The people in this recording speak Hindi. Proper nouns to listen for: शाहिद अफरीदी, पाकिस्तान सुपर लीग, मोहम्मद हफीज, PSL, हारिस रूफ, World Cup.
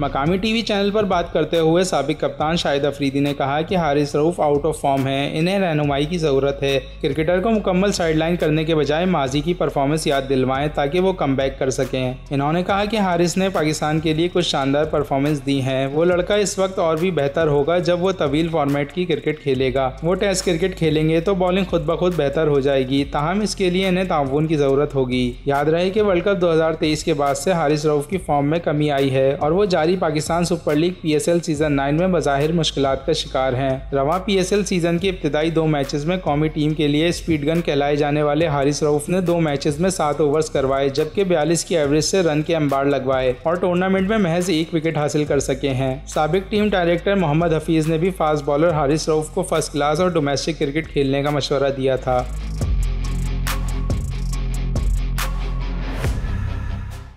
मकामी टीवी चैनल पर बात करते हुए साबिक कप्तान शाहिद अफरीदी ने कहा कि हारिस रूफ out of form है, इन्हें रहनुमाई की ज़रूरत है। क्रिकेटर को मुकम्मल साइडलाइन करने के बजाय माजी की परफॉर्मेंस याद दिलवाएं ताकि वो कमबैक कर सकें। इन्होंने कहा कि हारिस ने पाकिस्तान के लिए कुछ शानदार परफॉर्मेंस दी है। वो लड़का इस वक्त और भी बेहतर होगा जब वो तवील फॉर्मेट की क्रिकेट खेलेगा। वो टेस्ट क्रिकेट खेलेंगे तो बॉलिंग खुद ब खुद बेहतर हो जाएगी, ताहम इसके लिए इन्हें ताउन की ज़रूरत होगी। याद रहे कि वर्ल्ड कप 2023 के बाद से हारिस रूफ की फॉर्म में कमी आई है और वो जारी पाकिस्तान सुपर लीग PSL season 9 में बज़ाहिर मुश्किलात का शिकार हैं। रवां PSL सीजन के इब्तदाई 2 मैचेस में कौमी टीम के लिए स्पीड गन कहलाए जाने वाले हारिस रूफ ने 2 मैचेस में 7 ओवर्स करवाए जबकि 42 की एवरेज से रन के अंबार लगवाए और टूर्नामेंट में महज 1 विकेट हासिल कर सके हैं। साबिक टीम डायरेक्टर मोहम्मद हफीज ने भी फास्ट बॉलर हारिस रूफ को फर्स्ट क्लास और डोमेस्टिक क्रिकेट खेलने का मशवरा दिया था।